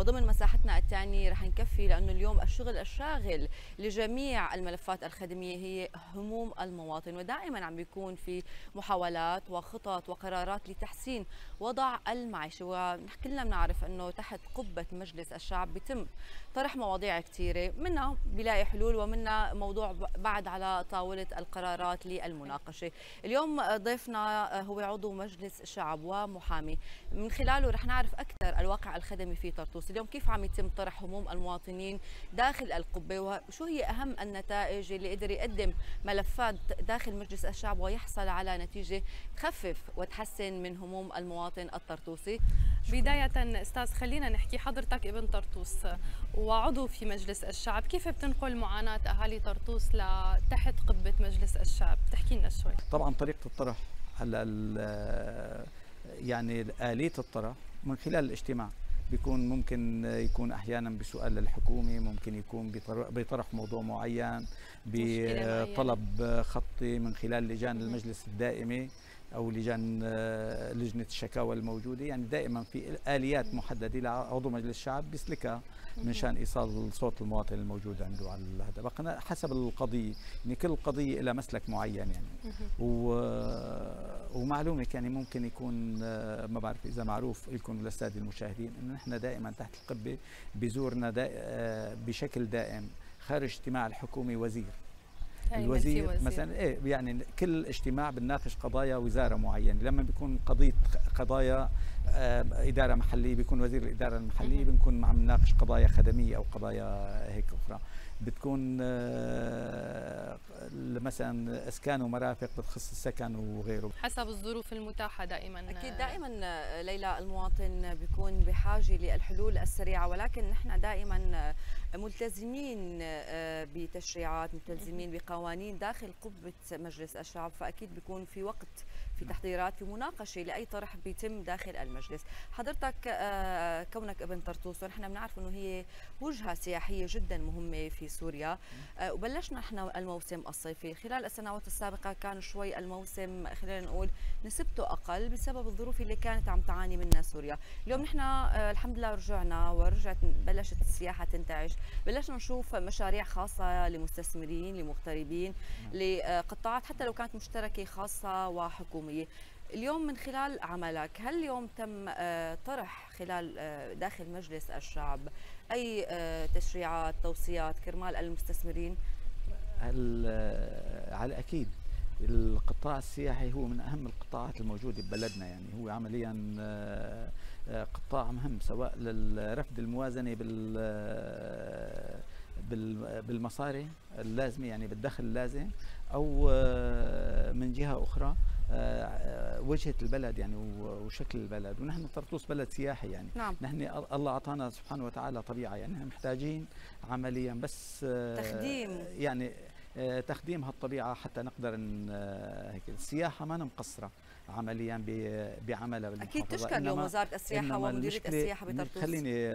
وضمن مساحتنا الثانية رح نكفي لأنه اليوم الشغل الشاغل لجميع الملفات الخدمية هي هموم المواطن، ودائما عم بيكون في محاولات وخطط وقرارات لتحسين وضع المعيشة، وكلنا بنعرف أنه تحت قبة مجلس الشعب بيتم طرح مواضيع كثيرة، منها بلاقي حلول ومنها موضوع بعد على طاولة القرارات للمناقشة. اليوم ضيفنا هو عضو مجلس شعب ومحامي، من خلاله رح نعرف أكثر الواقع الخدمي في طرطوس، اليوم كيف عم يتم طرح هموم المواطنين داخل القبة، وشو هي أهم النتائج اللي قدر يقدم ملفات داخل مجلس الشعب ويحصل على نتيجة تخفف وتحسن من هموم المواطن الطرطوسي. بداية أستاذ خلينا نحكي، حضرتك ابن طرطوس وعضو في مجلس الشعب، كيف بتنقل معاناة أهالي طرطوس لتحت قبة مجلس الشعب؟ تحكي لنا شوي. طبعا طريقة الطرح هلا يعني آلية الطرح من خلال الاجتماع بيكون ممكن يكون أحيانا بسؤال للحكومة، ممكن يكون بطرح موضوع معين، بطلب خطي من خلال لجان المجلس الدائمة أو لجنة الشكاوى الموجودة، يعني دائما في آليات محددة لعضو مجلس الشعب بيسلكها من شان إيصال صوت المواطن الموجود عنده على هذا حسب القضية، يعني كل قضية لها مسلك معين يعني ومعلومك يعني ممكن يكون ما بعرف إذا معروف لكم للسادة المشاهدين إنه نحن دائما تحت القبة بزورنا بشكل دائم خارج اجتماع الحكومي وزير. الوزير مثلا يعني كل اجتماع بنناقش قضايا وزاره معينه، لما بيكون قضايا اداره محليه بيكون وزير الاداره المحليه، بنكون عم نناقش قضايا خدميه او قضايا هيك اخرى، بتكون مثلا اسكان ومرافق بتخص السكن وغيره حسب الظروف المتاحه دائما. اكيد دائما ليلى المواطن بيكون بحاجه للحلول السريعه، ولكن نحن دائما ملتزمين بتشريعات، ملتزمين بقوانين داخل قبة مجلس الشعب، فأكيد بيكون في وقت في تحضيرات في مناقشة لأي طرح بيتم داخل المجلس. حضرتك كونك ابن طرطوس ونحن بنعرف أنه هي وجهة سياحية جدا مهمة في سوريا، وبلشنا احنا الموسم الصيفي، خلال السنوات السابقة كان شوي الموسم خلينا نقول نسبته أقل بسبب الظروف اللي كانت عم تعاني منها سوريا، اليوم نحن الحمد لله رجعنا ورجعت بلشت السياحة تنتعش، بلشنا نشوف مشاريع خاصة لمستثمرين لمغتربين لقطاعات حتى لو كانت مشتركة خاصة وحكومية. اليوم من خلال عملك هل اليوم تم طرح خلال داخل مجلس الشعب أي تشريعات توصيات كرمال المستثمرين؟ على أكيد القطاع السياحي هو من أهم القطاعات الموجودة ببلدنا، يعني هو عمليا قطاع مهم سواء للرفد الموازنة بالمصاري اللازمة يعني بالدخل اللازم، أو من جهة أخرى وجهة البلد يعني وشكل البلد، ونحن طرطوس بلد سياحي يعني نعم. نحن الله أعطانا سبحانه وتعالى طبيعة، يعني نحن محتاجين عمليا بس تخديم يعني تخديم هالطبيعة حتى نقدر هيك. السياحة ما مقصرة عمليا بعملها بالمحافظة، أكيد تشكر يوم وزارة السياحة ومديرية السياحة بطرطوس. خليني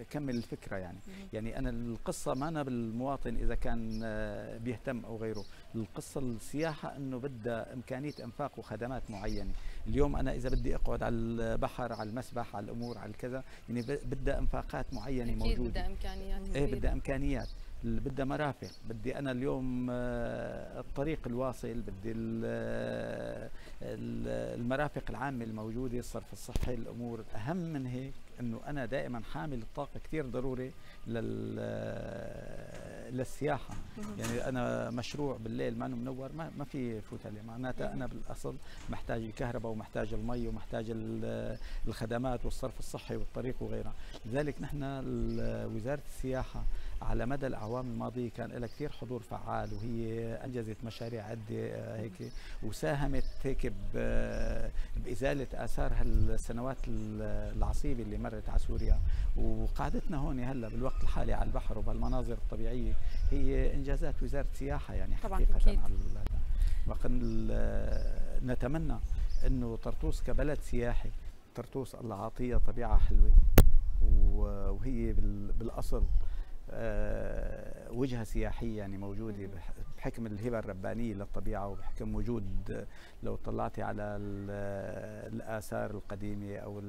أكمل الفكرة يعني يعني أنا القصة ما أنا بالمواطن إذا كان بيهتم أو غيره، القصة السياحة إنه بدها إمكانية إنفاق وخدمات معينة، اليوم أنا إذا بدي أقعد على البحر على المسبح على الأمور على الكذا يعني بدها إنفاقات معينة موجودة، أكيد بدها إمكانيات بدها إمكانيات، بدها مرافق، بدي أنا اليوم الطريق الواصل، بدي المرافق العامة الموجودة، الصرف الصحي، الأمور أهم من هيك أنه أنا دائما حامل الطاقة كثير ضروري للسياحة، يعني أنا مشروع بالليل ما منور ما في فوت عليه، معناتها أنا بالأصل محتاج الكهرباء ومحتاج المي ومحتاج الخدمات والصرف الصحي والطريق وغيرها، لذلك نحن وزارة السياحة على مدى الأعوام الماضية كان لها كثير حضور فعال، وهي أنجزت مشاريع عدة هيك وساهمت هيك بإزالة آثار هالسنوات العصيبة اللي مرت على سوريا، وقعدتنا هون هلا بالوقت الحالي على البحر وبالمناظر الطبيعية هي إنجازات وزارة السياحة يعني حقيقة. نتمنى إنه طرطوس كبلد سياحي، طرطوس الله عاطية طبيعة حلوة وهي بالأصل وجهة سياحية يعني موجودة بحكم الهبه الربانيه للطبيعه وبحكم وجود، لو طلعتي على الاثار القديمه او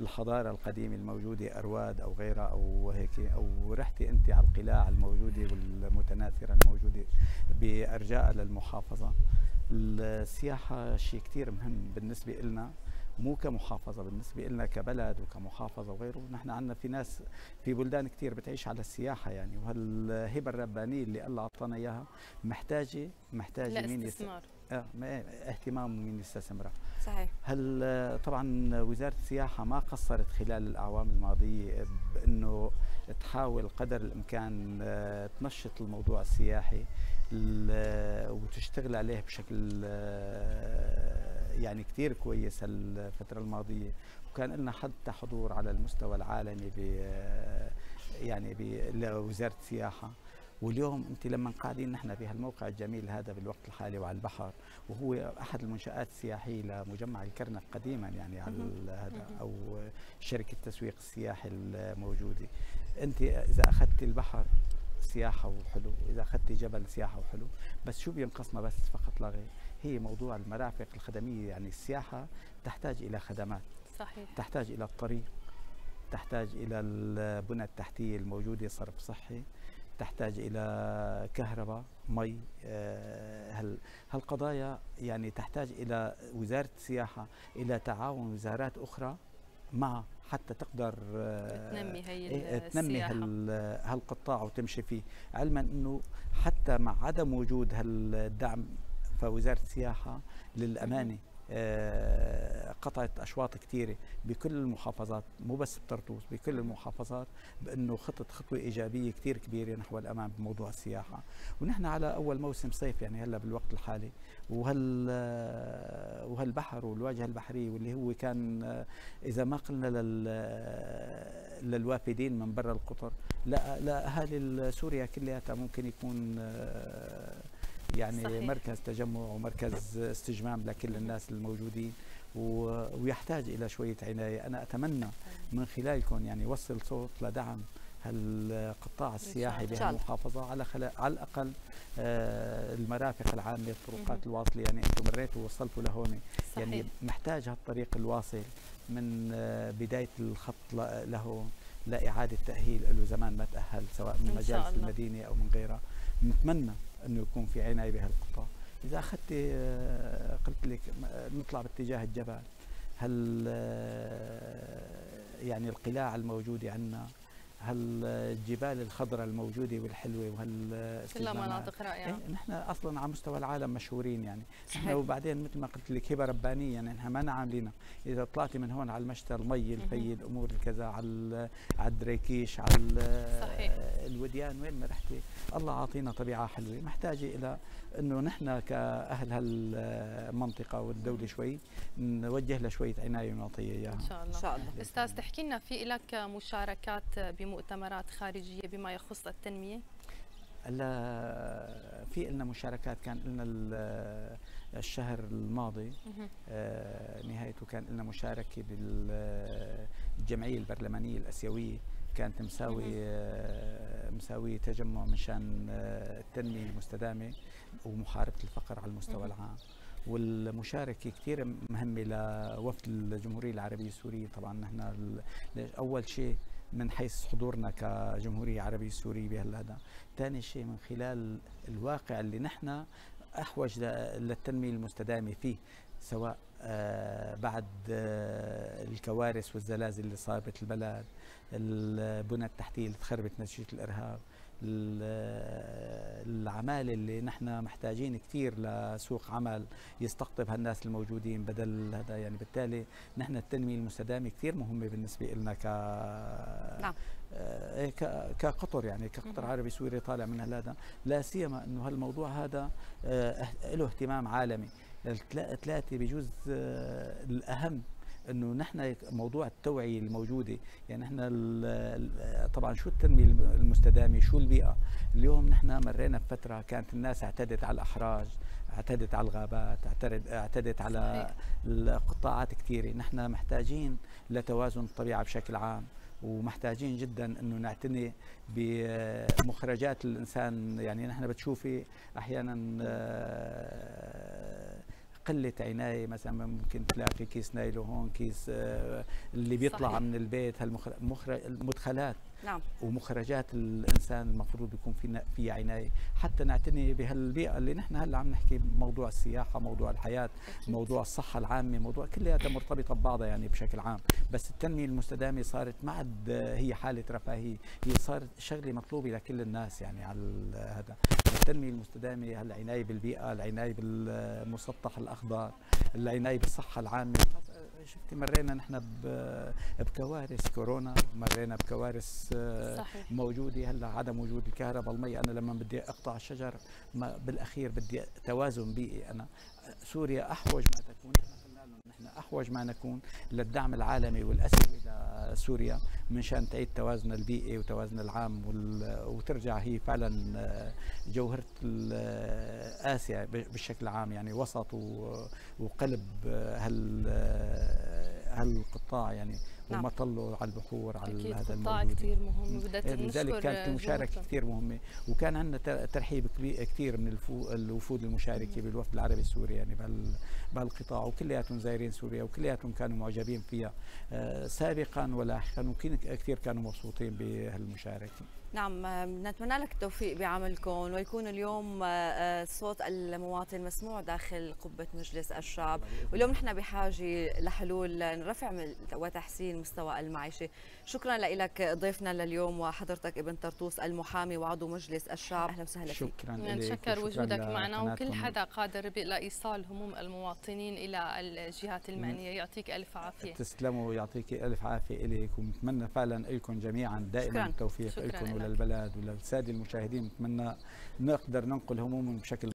الحضاره القديمه الموجوده، ارواد او غيرها او هيك، او رحتي انت على القلاع الموجوده والمتناثره الموجوده بارجاء للمحافظه. السياحه شيء كثير مهم بالنسبه لنا، مو كمحافظة، بالنسبة لنا كبلد وكمحافظة وغيره. نحن عندنا في ناس في بلدان كثير بتعيش على السياحة يعني، وهالهبة الربانية اللي الله أعطانا إياها محتاجة مين يستثمر، اهتمام ومين يستثمرها. صحيح. هل طبعا وزارة السياحة ما قصرت خلال الأعوام الماضية بأنه تحاول قدر الإمكان تنشط الموضوع السياحي وتشتغل عليه بشكل يعني كثير كويس الفترة الماضية، وكان لنا حتى حضور على المستوى العالمي لوزارة السياحة. واليوم انت لما قاعدين نحن في هالموقع الجميل هذا بالوقت الحالي وعلى البحر، وهو احد المنشآت السياحية لمجمع الكرنك قديما يعني على هذا، او شركة التسويق السياحي الموجودة. انت اذا اخذت البحر سياحة وحلو، إذا أخذت جبل سياحة وحلو، بس شو بينقصنا بس فقط لا غير، هي موضوع المرافق الخدمية. يعني السياحة تحتاج إلى خدمات. صحيح. تحتاج إلى الطريق، تحتاج إلى البنى التحتية الموجودة، صرف صحي، تحتاج إلى كهرباء، مي، هالقضايا يعني تحتاج إلى وزارة السياحة إلى تعاون وزارات أخرى مع، حتى تقدر تنمي هالقطاع وتمشي فيه، علما انه حتى مع عدم وجود هالدعم فوزارة السياحة للأمانة قطعت أشواط كثيرة بكل المحافظات، مو بس بطرطوس، بكل المحافظات، بأنه خطوة إيجابية كثير كبيرة نحو الأمام بموضوع السياحة. ونحن على أول موسم صيف يعني هلا بالوقت الحالي، وهالبحر والواجهة البحرية واللي هو كان، إذا ما قلنا للوافدين من برا القطر، لا أهالي سوريا كلها ممكن يكون يعني صحيح. مركز تجمع ومركز استجمام لكل الناس الموجودين، ويحتاج إلى شوية عناية. أنا أتمنى من خلالكم يعني وصل صوت لدعم هالقطاع السياحي بهالمحافظة، على الأقل المرافق العامة، الطرقات الواصلة. يعني أنتم مريتوا ووصلتوا لهون، يعني محتاج هالطريق الواصل من بداية الخط لهون لإعادة تأهيل له، زمان ما تأهل، سواء من مجالس المدينة أو من غيرها. نتمنى انه يكون في عنايه بهالقطاع. اذا اخذت قلت لك نطلع باتجاه الجبل، هل يعني القلاع الموجوده عندنا، هل الجبال الخضراء الموجوده والحلوه، وهل كلها مناطق رائعه. نحن اصلا على مستوى العالم مشهورين يعني. نحن وبعدين مثل ما قلت لك هبه ربانيه يعني، نحن ما عاملينها. اذا طلعتي من هون على المشتى، المي، الفي، الامور الكذا، على الدريكيش، على الوديان، وين ما رحتي الله عاطينا طبيعه حلوه، محتاجه الى انه نحن كاهل هالمنطقه والدوله شوي نوجه لها شويه عنايه ونعطيها اياها. ان شاء الله. استاذ، تحكي لنا في لك مشاركات بمؤتمرات خارجيه بما يخص التنميه؟ هلا في لنا مشاركات، كان لنا الشهر الماضي نهايته كان لنا مشاركه بالجمعيه البرلمانيه الاسيويه، كانت مساوي تجمع مشان التنميه المستدامه ومحاربه الفقر على المستوى العام. والمشاركه كثير مهمه لوفد الجمهوريه العربيه السوريه. طبعا نحن اول شيء من حيث حضورنا كجمهوريه عربيه سوريه بهالهذا، ثاني شيء من خلال الواقع اللي نحن احوج للتنميه المستدامه فيه، سواء بعد الكوارث والزلازل اللي صابت البلد، البنى التحتيه اللي تخربت نتيجه الارهاب، العمالة اللي نحن محتاجين كثير لسوق عمل يستقطب هالناس الموجودين بدل هذا يعني. بالتالي نحن التنمية المستدامة كثير مهمة بالنسبة لنا كقطر يعني، كقطر عربي سوري طالع من هذا، لا سيما انه هالموضوع هذا له اهتمام عالمي. الثلاثة بجوز الأهم انه نحن موضوع التوعيه الموجوده يعني. نحن طبعا شو التنميه المستدامه، شو البيئه. اليوم نحن مرينا بفتره كانت الناس اعتدت على الاحراج، اعتدت على الغابات، اعتدت على قطاعات كثيره. نحن محتاجين لتوازن الطبيعه بشكل عام، ومحتاجين جدا انه نعتني بمخرجات الانسان. يعني نحن بتشوفي احيانا قلة عناية، مثلا ممكن تلاقي كيس نايلو هون، كيس اللي بيطلع صحيح. من البيت المدخلات نعم. ومخرجات الانسان المفروض يكون في عناية حتى نعتني بهالبيئة اللي نحن هلا عم نحكي بموضوع السياحة، موضوع الحياة أكيد. موضوع الصحة العامة، موضوع كلها مرتبطة ببعضها يعني بشكل عام. بس التنمية المستدامة صارت ما عاد هي حالة رفاهية، هي صارت شغلة مطلوبة لكل الناس. يعني على هذا التنمية المستدامة، العناية بالبيئة، العناية بالمسطح الأخضر، العناية بالصحة العامة. شفتي مرينا نحن بكوارث كورونا، مرينا بكوارث صحيح. موجودة هلا، عدم وجود الكهرباء، المي. أنا لما بدي أقطع الشجر بالأخير بدي توازن بيئي. أنا سوريا أحوج ما تكون، نحن أحوج ما نكون للدعم العالمي والأسوي لسوريا من شان تعيد توازن البيئي وتوازن العام وترجع هي فعلا جوهرة آسيا بالشكل عام، يعني وسط وقلب هالقطاع يعني وما طلوا على البحور على هذا الموضوع كثير مهم. لذلك كانت المشاركه كثير مهمه، وكان عندنا ترحيب كثير من الوفود المشاركه بالوفد العربي السوري يعني بهالقطاع، وكلياتهم زايرين سوريا وكلياتهم كانوا معجبين فيها سابقا ولاحقا، وكثير كانوا مبسوطين بهالمشاركه. نعم، نتمنى لك التوفيق بعملكم، ويكون اليوم صوت المواطن مسموع داخل قبة مجلس الشعب. واليوم نحن بحاجة لحلول لرفع وتحسين مستوى المعيشة. شكرا لك ضيفنا لليوم وحضرتك ابن طرطوس المحامي وعضو مجلس الشعب، أهلا وسهلا فيك. شكرا لك، نتشكر وجودك معنا، وكل حدا قادر بإيصال هموم المواطنين إلى الجهات المعنية. يعطيك ألف عافية. تسلموا، ويعطيك ألف عافية إليك، ونتمنى فعلا لكم جميعا دائما التوفيق لكم وللبلد وللساده المشاهدين. نتمنى نقدر ننقل همومهم بشكل